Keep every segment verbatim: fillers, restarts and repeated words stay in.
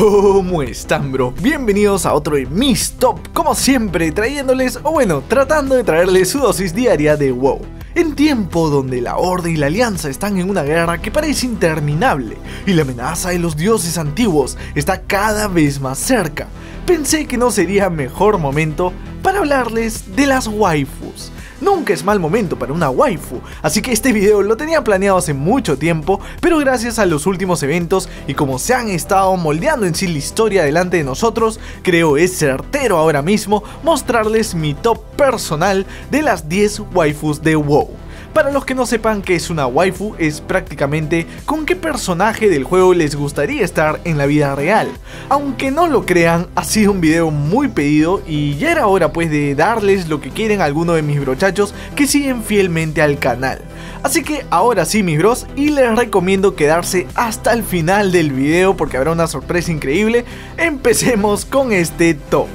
¿Cómo están, bro? Bienvenidos a otro de mis top, como siempre trayéndoles, o bueno, tratando de traerles su dosis diaria de WoW. En tiempo donde la Horda y la Alianza están en una guerra que parece interminable y la amenaza de los dioses antiguos está cada vez más cerca, pensé que no sería mejor momento para hablarles de las waifus. Nunca es mal momento para una waifu, así que este video lo tenía planeado hace mucho tiempo, pero gracias a los últimos eventos y como se han estado moldeando en sí la historia delante de nosotros, creo es certero ahora mismo mostrarles mi top personal de las diez waifus de WoW. Para los que no sepan qué es una waifu, es prácticamente con qué personaje del juego les gustaría estar en la vida real. Aunque no lo crean, ha sido un video muy pedido y ya era hora pues de darles lo que quieren algunos de mis brochachos que siguen fielmente al canal. Así que ahora sí, mis bros, y les recomiendo quedarse hasta el final del video porque habrá una sorpresa increíble. Empecemos con este top.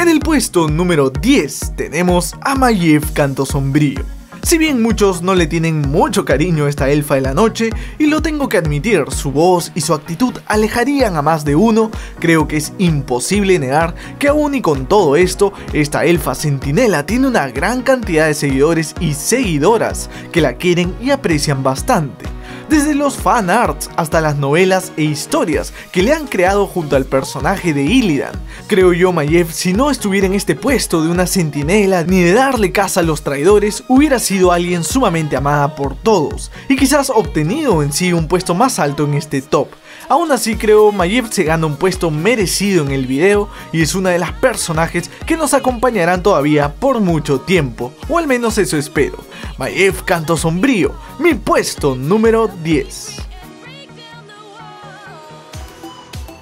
En el puesto número diez tenemos a Maiev Canto Sombrío. Si bien muchos no le tienen mucho cariño a esta elfa de la noche, y lo tengo que admitir, su voz y su actitud alejarían a más de uno, creo que es imposible negar que aún y con todo esto, esta elfa centinela tiene una gran cantidad de seguidores y seguidoras que la quieren y aprecian bastante. Desde los fanarts hasta las novelas e historias que le han creado junto al personaje de Illidan. Creo yo, Maiev, si no estuviera en este puesto de una centinela ni de darle caza a los traidores, hubiera sido alguien sumamente amada por todos y quizás obtenido en sí un puesto más alto en este top. Aún así creo Maiev se gana un puesto merecido en el video y es una de las personajes que nos acompañarán todavía por mucho tiempo, o al menos eso espero. Maiev Canto Sombrío, mi puesto número diez.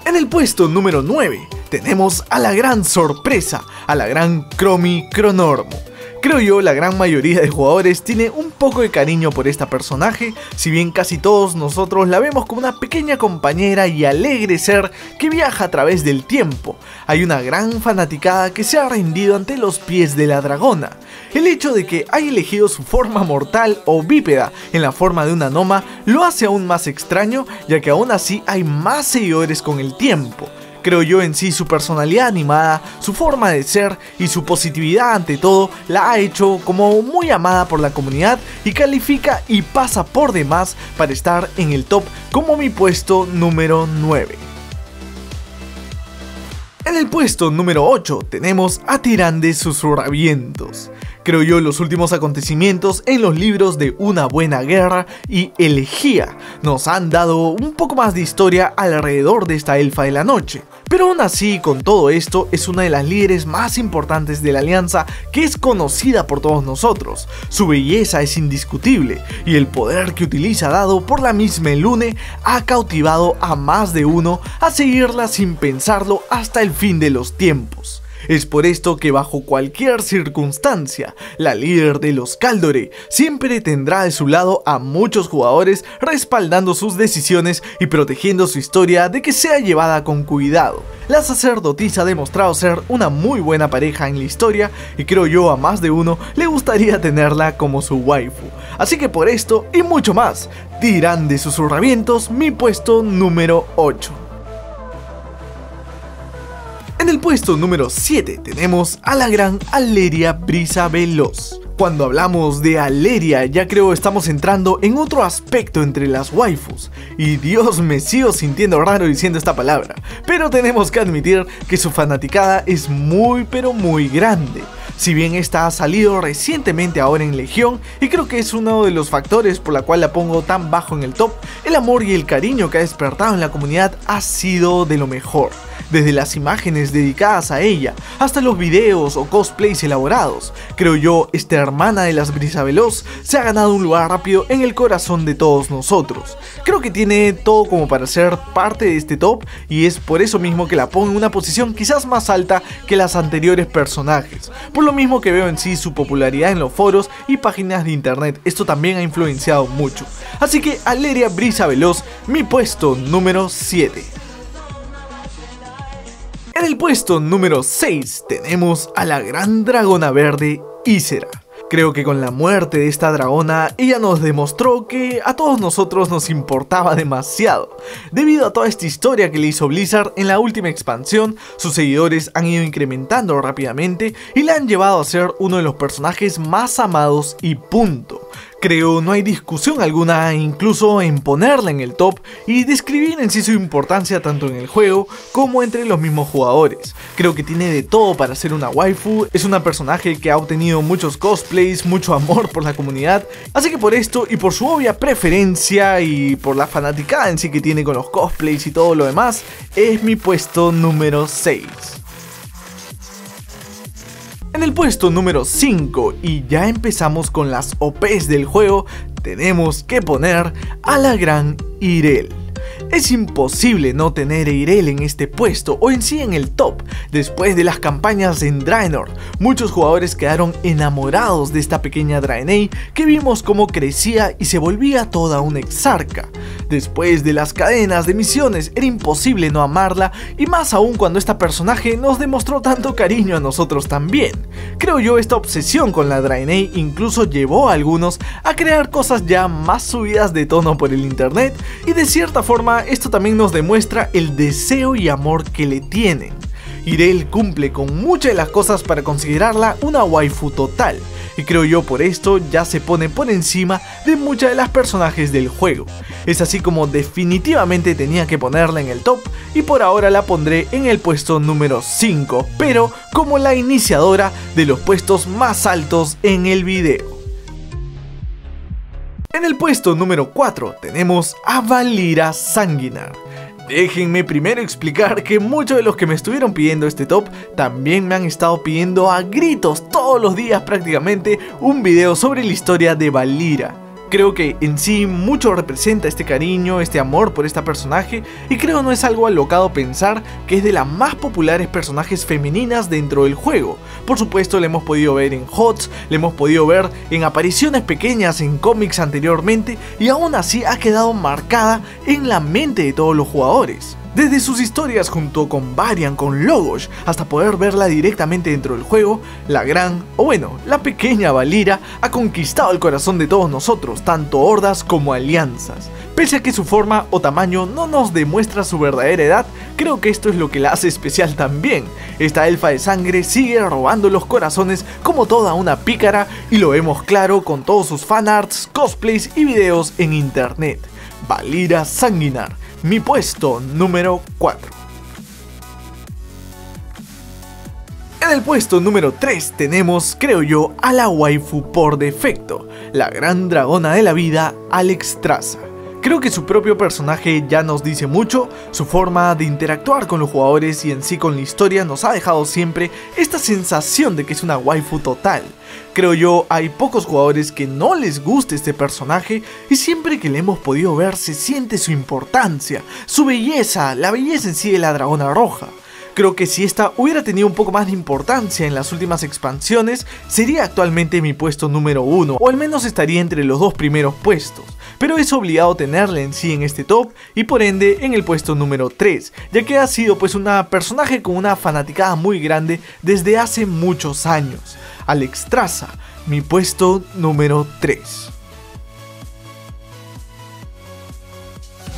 En el puesto número nueve tenemos a la gran sorpresa, a la gran Chromie Chronormu. Creo yo la gran mayoría de jugadores tiene un poco de cariño por esta personaje, si bien casi todos nosotros la vemos como una pequeña compañera y alegre ser que viaja a través del tiempo. Hay una gran fanaticada que se ha rendido ante los pies de la dragona. El hecho de que haya elegido su forma mortal o bípeda en la forma de una gnoma lo hace aún más extraño, ya que aún así hay más seguidores con el tiempo. Creo yo en sí su personalidad animada, su forma de ser y su positividad ante todo la ha hecho como muy amada por la comunidad y califica y pasa por demás para estar en el top como mi puesto número nueve. En el puesto número ocho tenemos a Tyrande Susurravientos. Creo yo los últimos acontecimientos en los libros de Una Buena Guerra y Elegía nos han dado un poco más de historia alrededor de esta elfa de la noche. Pero aún así, con todo esto, es una de las líderes más importantes de la Alianza que es conocida por todos nosotros. Su belleza es indiscutible y el poder que utiliza dado por la misma Elune ha cautivado a más de uno a seguirla sin pensarlo hasta el fin de los tiempos. Es por esto que bajo cualquier circunstancia, la líder de los Caldore siempre tendrá de su lado a muchos jugadores respaldando sus decisiones y protegiendo su historia de que sea llevada con cuidado. La sacerdotisa ha demostrado ser una muy buena pareja en la historia y creo yo a más de uno le gustaría tenerla como su waifu. Así que por esto y mucho más, Tyrande Susurravientos, mi puesto número ocho. En el puesto número siete tenemos a la gran Alleria Brisa Veloz. Cuando hablamos de Alleria ya creo estamos entrando en otro aspecto entre las waifus. Y Dios, me sigo sintiendo raro diciendo esta palabra, pero tenemos que admitir que su fanaticada es muy pero muy grande. Si bien esta ha salido recientemente ahora en Legion y creo que es uno de los factores por la cual la pongo tan bajo en el top, el amor y el cariño que ha despertado en la comunidad ha sido de lo mejor. Desde las imágenes dedicadas a ella, hasta los videos o cosplays elaborados, creo yo esta hermana de las Brisa Veloz se ha ganado un lugar rápido en el corazón de todos nosotros. Creo que tiene todo como para ser parte de este top y es por eso mismo que la pongo en una posición quizás más alta que las anteriores personajes, por lo mismo que veo en sí su popularidad en los foros y páginas de internet, esto también ha influenciado mucho. Así que Alleria Brisa Veloz, mi puesto número siete. En el puesto número seis tenemos a la gran dragona verde Ysera. Creo que con la muerte de esta dragona, ella nos demostró que a todos nosotros nos importaba demasiado. Debido a toda esta historia que le hizo Blizzard en la última expansión, sus seguidores han ido incrementando rápidamente y la han llevado a ser uno de los personajes más amados y punto. Creo no hay discusión alguna incluso en ponerla en el top y describir en sí su importancia tanto en el juego como entre los mismos jugadores. Creo que tiene de todo para ser una waifu, es una personaje que ha obtenido muchos cosplays, mucho amor por la comunidad, así que por esto y por su obvia preferencia y por la fanaticada en sí que tiene con los cosplays y todo lo demás, es mi puesto número seis. En el puesto número cinco, y ya empezamos con las O Pes del juego, tenemos que poner a la gran Yrel. Es imposible no tener a Yrel en este puesto o en sí en el top. Después de las campañas en Draenor, muchos jugadores quedaron enamorados de esta pequeña Draenei que vimos cómo crecía y se volvía toda una exarca. Después de las cadenas de misiones era imposible no amarla y más aún cuando esta personaje nos demostró tanto cariño a nosotros también. Creo yo esta obsesión con la Draenei incluso llevó a algunos a crear cosas ya más subidas de tono por el internet y de cierta forma esto también nos demuestra el deseo y amor que le tienen. Yrel cumple con muchas de las cosas para considerarla una waifu total, y creo yo por esto ya se pone por encima de muchas de las personajes del juego. Es así como definitivamente tenía que ponerla en el top, y por ahora la pondré en el puesto número cinco, pero como la iniciadora de los puestos más altos en el video. En el puesto número cuatro tenemos a Valeera Sanguinar. Déjenme primero explicar que muchos de los que me estuvieron pidiendo este top también me han estado pidiendo a gritos todos los días prácticamente un video sobre la historia de Valeera. Creo que en sí mucho representa este cariño, este amor por esta personaje, y creo no es algo alocado pensar que es de las más populares personajes femeninas dentro del juego. Por supuesto le hemos podido ver en HOTS, le hemos podido ver en apariciones pequeñas en cómics anteriormente, y aún así ha quedado marcada en la mente de todos los jugadores. Desde sus historias junto con Varian, con Logos, hasta poder verla directamente dentro del juego, la gran, o bueno, la pequeña Valeera ha conquistado el corazón de todos nosotros, tanto hordas como alianzas. Pese a que su forma o tamaño no nos demuestra su verdadera edad, creo que esto es lo que la hace especial también. Esta elfa de sangre sigue robando los corazones como toda una pícara y lo vemos claro con todos sus fanarts, cosplays y videos en internet. Valeera Sanguinar, mi puesto número cuatro. En el puesto número tres tenemos, creo yo, a la waifu por defecto, la gran dragona de la vida, Alexstrasza. Creo que su propio personaje ya nos dice mucho, su forma de interactuar con los jugadores y en sí con la historia nos ha dejado siempre esta sensación de que es una waifu total. Creo yo hay pocos jugadores que no les guste este personaje y siempre que le hemos podido ver se siente su importancia, su belleza, la belleza en sí de la dragona roja. Creo que si esta hubiera tenido un poco más de importancia en las últimas expansiones, sería actualmente mi puesto número uno, o al menos estaría entre los dos primeros puestos. Pero es obligado tenerla en sí en este top, y por ende en el puesto número tres, ya que ha sido pues una personaje con una fanaticada muy grande desde hace muchos años. Alexstrasza, mi puesto número tres.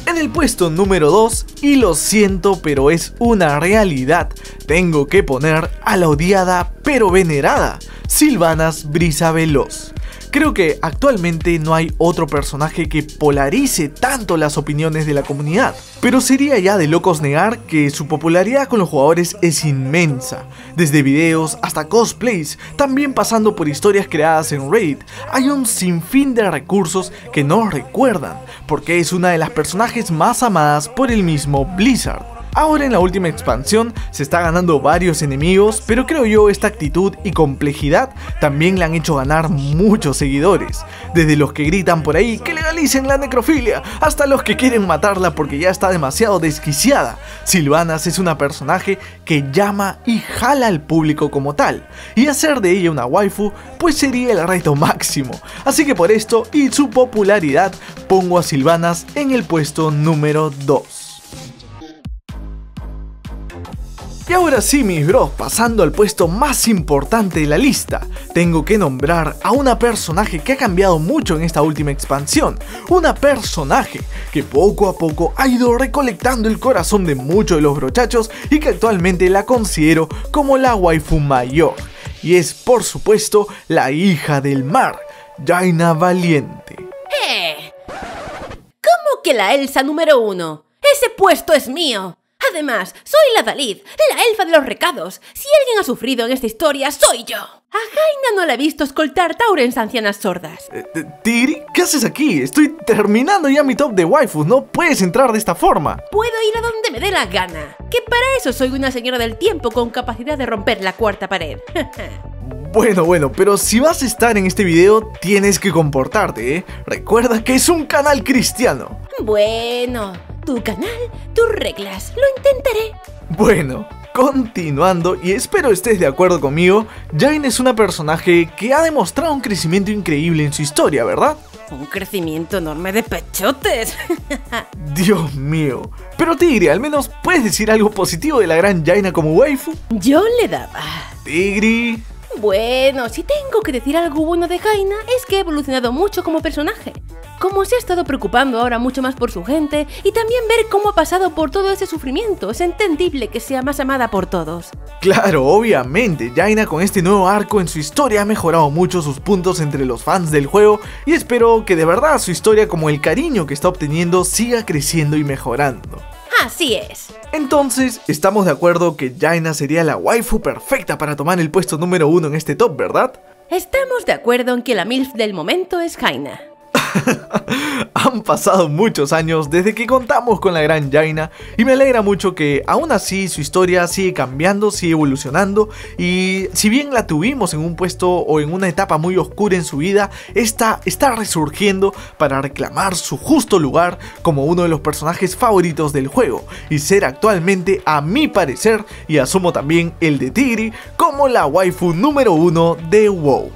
En el puesto número dos, y lo siento pero es una realidad, tengo que poner a la odiada pero venerada Sylvanas Brisa Veloz. Creo que actualmente no hay otro personaje que polarice tanto las opiniones de la comunidad, pero sería ya de locos negar que su popularidad con los jugadores es inmensa. Desde videos hasta cosplays, también pasando por historias creadas en Reddit, hay un sinfín de recursos que nos recuerdan, porque es una de las personajes más amadas por el mismo Blizzard. Ahora en la última expansión se está ganando varios enemigos, pero creo yo esta actitud y complejidad también le han hecho ganar muchos seguidores. Desde los que gritan por ahí que legalicen la necrofilia, hasta los que quieren matarla porque ya está demasiado desquiciada. Sylvanas es una personaje que llama y jala al público como tal, y hacer de ella una waifu pues sería el reto máximo. Así que por esto y su popularidad pongo a Sylvanas en el puesto número dos. Y ahora sí, mis bros, pasando al puesto más importante de la lista, tengo que nombrar a una personaje que ha cambiado mucho en esta última expansión, una personaje que poco a poco ha ido recolectando el corazón de muchos de los brochachos y que actualmente la considero como la waifu mayor, y es por supuesto la hija del mar, Jaina Valiente. ¡Eh! ¿Cómo que la Elsa número uno? ¡Ese puesto es mío! Además, soy la Dalid, la elfa de los recados. Si alguien ha sufrido en esta historia, soy yo. A Jaina no la he visto escoltar Taurens ancianas sordas. eh, ¿Tiri? ¿Qué haces aquí? Estoy terminando ya mi top de waifus. No puedes entrar de esta forma. Puedo ir a donde me dé la gana. Que para eso soy una señora del tiempo con capacidad de romper la cuarta pared. Bueno, bueno, pero si vas a estar en este video, tienes que comportarte, ¿eh? Recuerda que es un canal cristiano. Bueno, tu canal, tus reglas, lo intentaré. Bueno, continuando, y espero estés de acuerdo conmigo, Jaina es una personaje que ha demostrado un crecimiento increíble en su historia, ¿verdad? Un crecimiento enorme de pechotes. Dios mío. Pero Tigry, al menos puedes decir algo positivo de la gran Jaina como waifu. Yo le daba. Tigry... Bueno, si tengo que decir algo bueno de Jaina es que ha evolucionado mucho como personaje. Como se ha estado preocupando ahora mucho más por su gente y también ver cómo ha pasado por todo ese sufrimiento, es entendible que sea más amada por todos. Claro, obviamente, Jaina con este nuevo arco en su historia ha mejorado mucho sus puntos entre los fans del juego y espero que de verdad su historia, como el cariño que está obteniendo, siga creciendo y mejorando. Así es. Entonces, estamos de acuerdo que Jaina sería la waifu perfecta para tomar el puesto número uno en este top, ¿verdad? Estamos de acuerdo en que la MILF del momento es Jaina. Han pasado muchos años desde que contamos con la gran Jaina y me alegra mucho que aún así su historia sigue cambiando, sigue evolucionando, y si bien la tuvimos en un puesto o en una etapa muy oscura en su vida, esta está resurgiendo para reclamar su justo lugar como uno de los personajes favoritos del juego y ser actualmente, a mi parecer y asumo también el de Tigry, como la waifu número uno de WoW.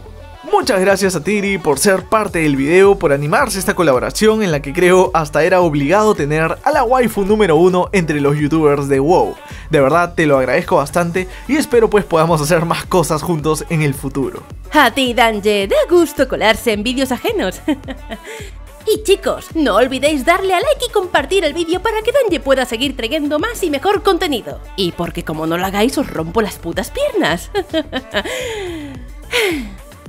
Muchas gracias a Tiri por ser parte del video, por animarse a esta colaboración en la que creo hasta era obligado tener a la waifu número uno entre los youtubers de WoW. De verdad te lo agradezco bastante y espero pues podamos hacer más cosas juntos en el futuro. A ti, Danje, da gusto colarse en vídeos ajenos. Y chicos, no olvidéis darle a like y compartir el vídeo para que Danje pueda seguir trayendo más y mejor contenido. Y porque como no lo hagáis os rompo las putas piernas.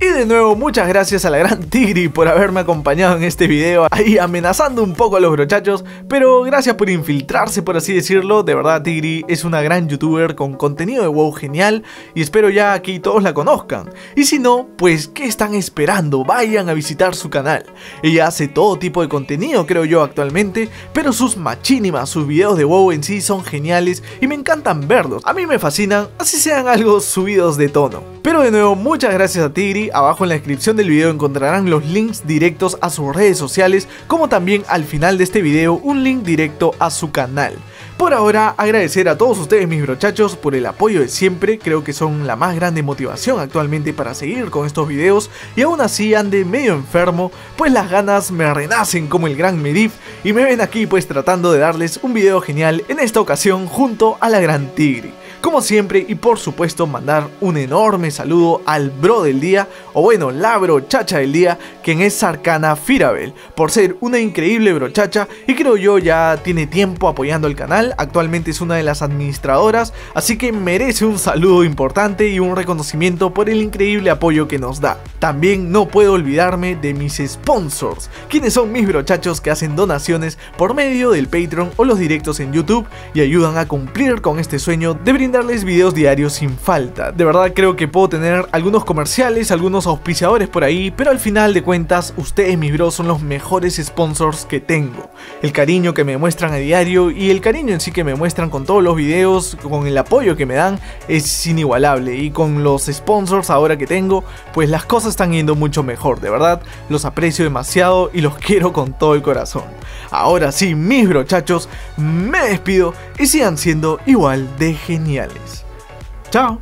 Y de nuevo muchas gracias a la gran Tigry por haberme acompañado en este video, ahí amenazando un poco a los brochachos, pero gracias por infiltrarse, por así decirlo. De verdad, Tigry es una gran youtuber con contenido de WoW genial y espero ya aquí todos la conozcan. Y si no, pues ¿qué están esperando? Vayan a visitar su canal. Ella hace todo tipo de contenido, creo yo, actualmente, pero sus machinimas, sus videos de WoW en sí son geniales y me encantan verlos. A mí me fascinan, así sean algo subidos de tono. Pero de nuevo muchas gracias a Tigry. Abajo en la descripción del video encontrarán los links directos a sus redes sociales, como también al final de este video un link directo a su canal. Por ahora, agradecer a todos ustedes, mis brochachos, por el apoyo de siempre. Creo que son la más grande motivación actualmente para seguir con estos videos, y aún así ande medio enfermo, pues las ganas me renacen como el gran Medivh y me ven aquí pues tratando de darles un video genial en esta ocasión junto a la gran Tigry. Como siempre, y por supuesto, mandar un enorme saludo al bro del día, o bueno, la brochacha del día, quien es Arcana Firabel, por ser una increíble brochacha, y creo yo ya tiene tiempo apoyando el canal, actualmente es una de las administradoras, así que merece un saludo importante y un reconocimiento por el increíble apoyo que nos da. También no puedo olvidarme de mis sponsors, quienes son mis brochachos que hacen donaciones por medio del Patreon o los directos en YouTube, y ayudan a cumplir con este sueño de brindar darles videos diarios sin falta. De verdad creo que puedo tener algunos comerciales, algunos auspiciadores por ahí, pero al final de cuentas ustedes, mis bros, son los mejores sponsors que tengo. El cariño que me muestran a diario y el cariño en sí que me muestran con todos los videos, con el apoyo que me dan, es inigualable, y con los sponsors ahora que tengo, pues las cosas están yendo mucho mejor. De verdad, los aprecio demasiado y los quiero con todo el corazón. Ahora sí, mis brochachos, me despido y sigan siendo igual de genial. Chao.